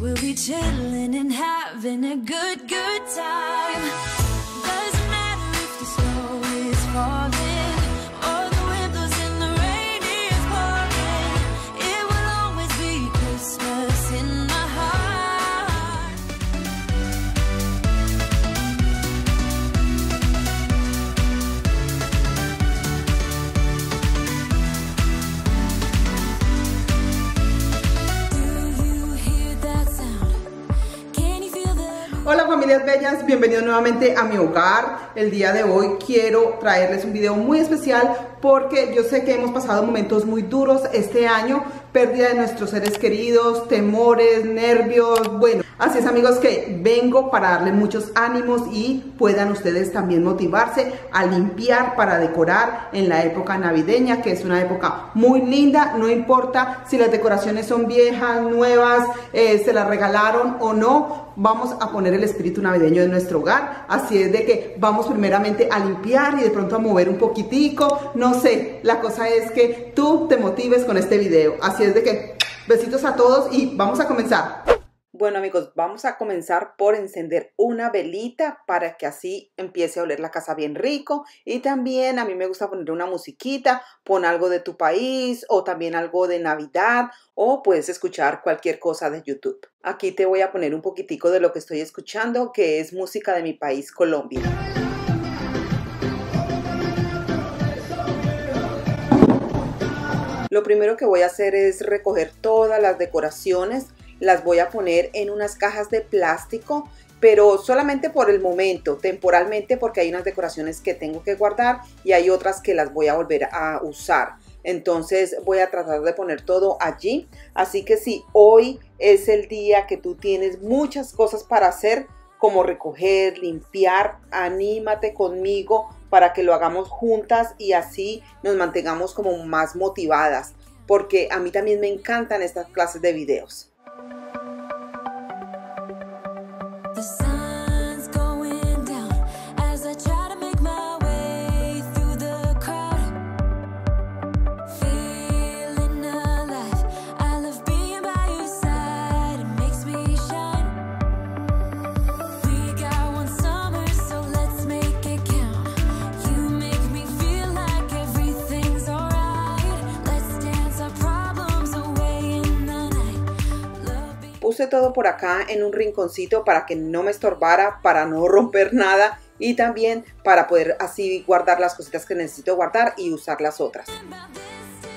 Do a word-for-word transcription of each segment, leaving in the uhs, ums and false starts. We'll be chilling and having a good, good time. Doesn't matter if the snow is falling or the wind blows and the rain is pouring. It will always be Christmas in my heart. Hola familias bellas, bienvenidos nuevamente a mi hogar. El día de hoy quiero traerles un video muy especial porque yo sé que hemos pasado momentos muy duros este año, pérdida de nuestros seres queridos, temores, nervios, bueno. Así es amigos que vengo para darle muchos ánimos y puedan ustedes también motivarse a limpiar para decorar en la época navideña, que es una época muy linda. No importa si las decoraciones son viejas, nuevas, eh, se las regalaron o no, vamos a poner el espíritu navideño en nuestro hogar. Así es de que vamos primeramente a limpiar y de pronto a mover un poquitico, no sé, la cosa es que tú te motives con este video. Así es de que besitos a todos y vamos a comenzar. Bueno amigos, vamos a comenzar por encender una velita para que así empiece a oler la casa bien rico, y también a mí me gusta poner una musiquita, pon algo de tu país o también algo de Navidad, o puedes escuchar cualquier cosa de YouTube. Aquí te voy a poner un poquitico de lo que estoy escuchando, que es música de mi país, Colombia. Lo primero que voy a hacer es recoger todas las decoraciones. Las voy a poner en unas cajas de plástico, pero solamente por el momento, temporalmente, porque hay unas decoraciones que tengo que guardar y hay otras que las voy a volver a usar. Entonces voy a tratar de poner todo allí. Así que si hoy es el día que tú tienes muchas cosas para hacer, como recoger, limpiar, anímate conmigo para que lo hagamos juntas y así nos mantengamos como más motivadas, porque a mí también me encantan estas clases de videos. Puse todo por acá en un rinconcito para que no me estorbara, para no romper nada y también para poder así guardar las cositas que necesito guardar y usar las otras.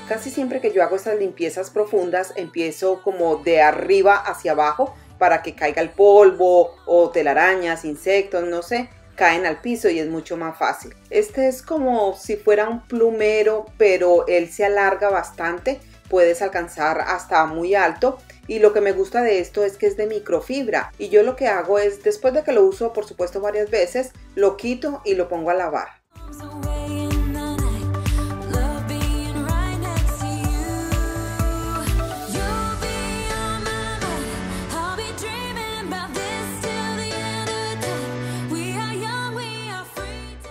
Casi siempre que yo hago estas limpiezas profundas empiezo como de arriba hacia abajo para que caiga el polvo o telarañas, insectos, no sé, caen al piso y es mucho más fácil. Este es como si fuera un plumero, pero él se alarga bastante, puedes alcanzar hasta muy alto. Y lo que me gusta de esto es que es de microfibra, y yo lo que hago es, después de que lo uso por supuesto varias veces, lo quito y lo pongo a lavar.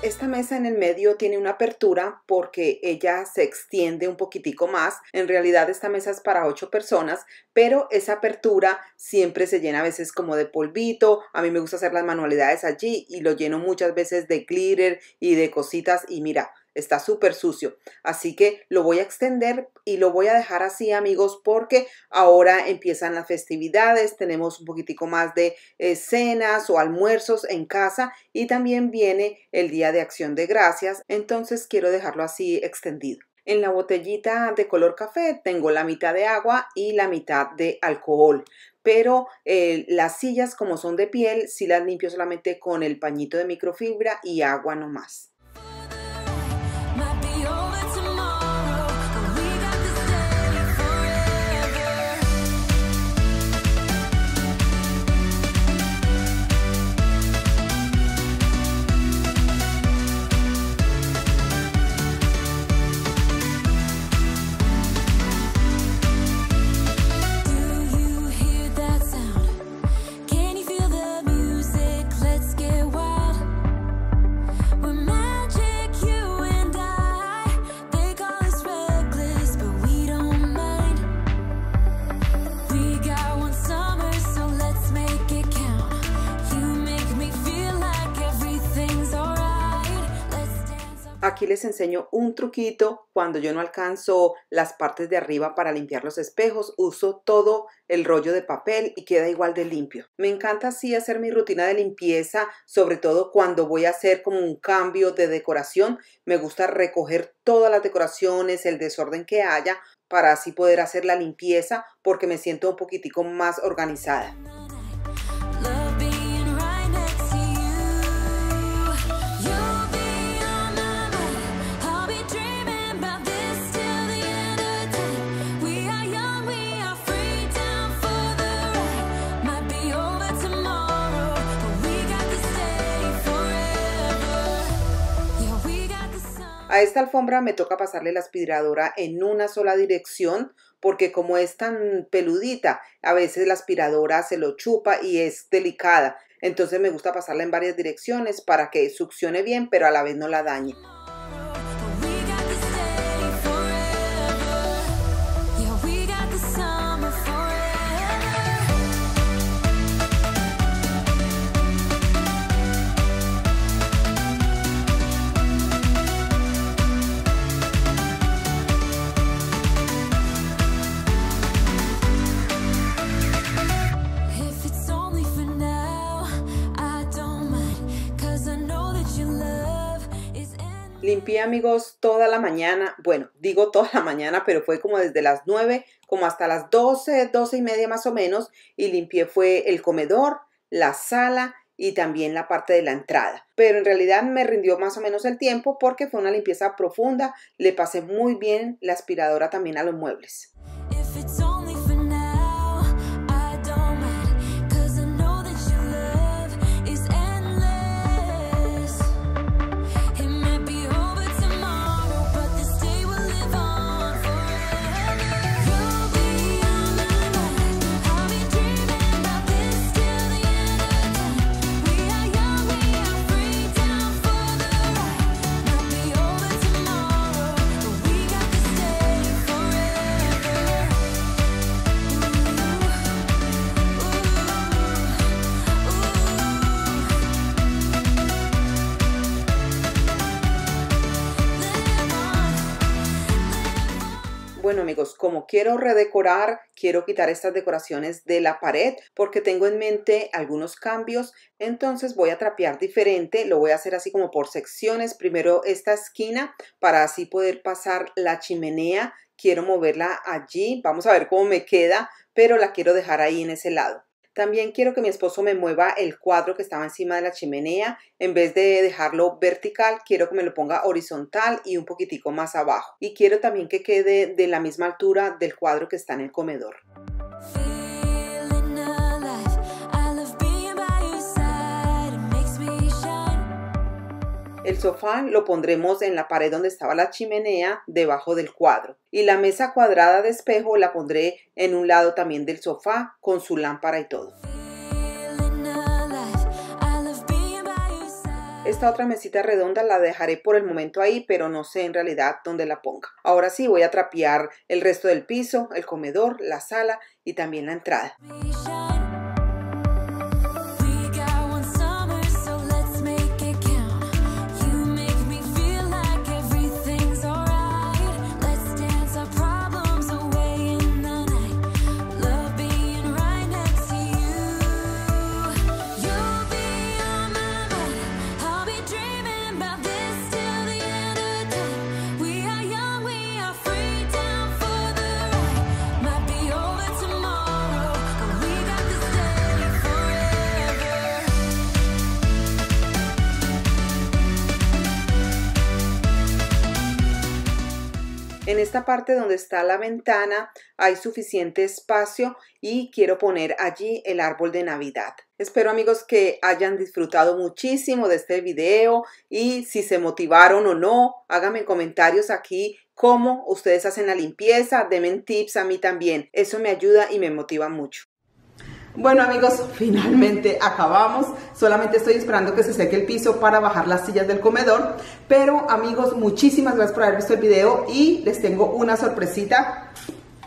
Esta mesa en el medio tiene una apertura porque ella se extiende un poquitico más. En realidad esta mesa es para ocho personas, pero esa apertura siempre se llena a veces como de polvito. A mí me gusta hacer las manualidades allí y lo lleno muchas veces de glitter y de cositas, y mira, está súper sucio. Así que lo voy a extender y lo voy a dejar así amigos, porque ahora empiezan las festividades, tenemos un poquitico más de eh, cenas o almuerzos en casa, y también viene el Día de Acción de Gracias, entonces quiero dejarlo así extendido. En la botellita de color café tengo la mitad de agua y la mitad de alcohol, pero eh, las sillas, como son de piel, sí las limpio solamente con el pañito de microfibra y agua nomás. We're Aquí les enseño un truquito cuando yo no alcanzo las partes de arriba para limpiar los espejos. Uso todo el rollo de papel y queda igual de limpio. Me encanta así hacer mi rutina de limpieza, sobre todo cuando voy a hacer como un cambio de decoración. Me gusta recoger todas las decoraciones, el desorden que haya, para así poder hacer la limpieza porque me siento un poquitico más organizada. A esta alfombra me toca pasarle la aspiradora en una sola dirección porque como es tan peludita, a veces la aspiradora se lo chupa y es delicada. Entonces me gusta pasarla en varias direcciones para que succione bien, pero a la vez no la dañe. Limpié, amigos, toda la mañana. Bueno, digo toda la mañana, pero fue como desde las nueve, como hasta las doce, doce y media más o menos. Y limpié fue el comedor, la sala y también la parte de la entrada. Pero en realidad me rindió más o menos el tiempo porque fue una limpieza profunda. Le pasé muy bien la aspiradora también a los muebles. Bueno, amigos, como quiero redecorar, quiero quitar estas decoraciones de la pared porque tengo en mente algunos cambios. Entonces voy a trapear diferente, lo voy a hacer así como por secciones. Primero esta esquina para así poder pasar la chimenea. Quiero moverla allí, vamos a ver cómo me queda, pero la quiero dejar ahí en ese lado. También quiero que mi esposo me mueva el cuadro que estaba encima de la chimenea. En vez de dejarlo vertical, quiero que me lo ponga horizontal y un poquitico más abajo. Y quiero también que quede de la misma altura del cuadro que está en el comedor. El sofá lo pondremos en la pared donde estaba la chimenea, debajo del cuadro. Y la mesa cuadrada de espejo la pondré en un lado también del sofá, con su lámpara y todo. Esta otra mesita redonda la dejaré por el momento ahí, pero no sé en realidad dónde la ponga. Ahora sí voy a trapear el resto del piso, el comedor, la sala y también la entrada. En esta parte donde está la ventana hay suficiente espacio y quiero poner allí el árbol de Navidad. Espero, amigos, que hayan disfrutado muchísimo de este video y si se motivaron o no, háganme comentarios aquí cómo ustedes hacen la limpieza, denme tips a mí también. Eso me ayuda y me motiva mucho. Bueno, amigos, finalmente acabamos. Solamente estoy esperando que se seque el piso para bajar las sillas del comedor. Pero, amigos, muchísimas gracias por haber visto el video y les tengo una sorpresita.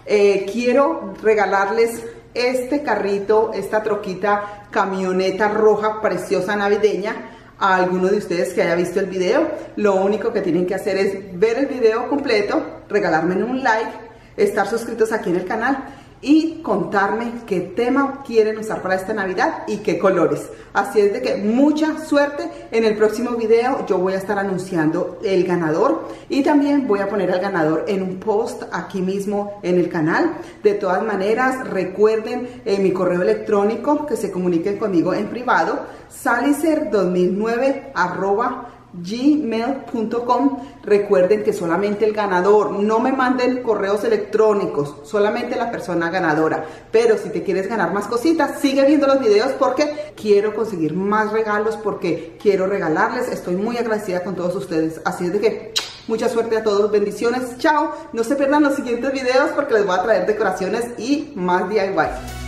Eh, quiero regalarles este carrito, esta troquita camioneta roja preciosa navideña a alguno de ustedes que haya visto el video. Lo único que tienen que hacer es ver el video completo, regalarme un like, estar suscritos aquí en el canal y contarme qué tema quieren usar para esta Navidad y qué colores. Así es de que mucha suerte. En el próximo video yo voy a estar anunciando el ganador y también voy a poner al ganador en un post aquí mismo en el canal. De todas maneras, recuerden eh, mi correo electrónico, que se comuniquen conmigo en privado, salicer dos mil nueve arroba gmail punto com. Recuerden que solamente el ganador, no me manden correos electrónicos, solamente la persona ganadora. Pero si te quieres ganar más cositas, sigue viendo los videos porque quiero conseguir más regalos, porque quiero regalarles. Estoy muy agradecida con todos ustedes, así es de que mucha suerte a todos, bendiciones, chao. No se pierdan los siguientes videos porque les voy a traer decoraciones y más D I Y.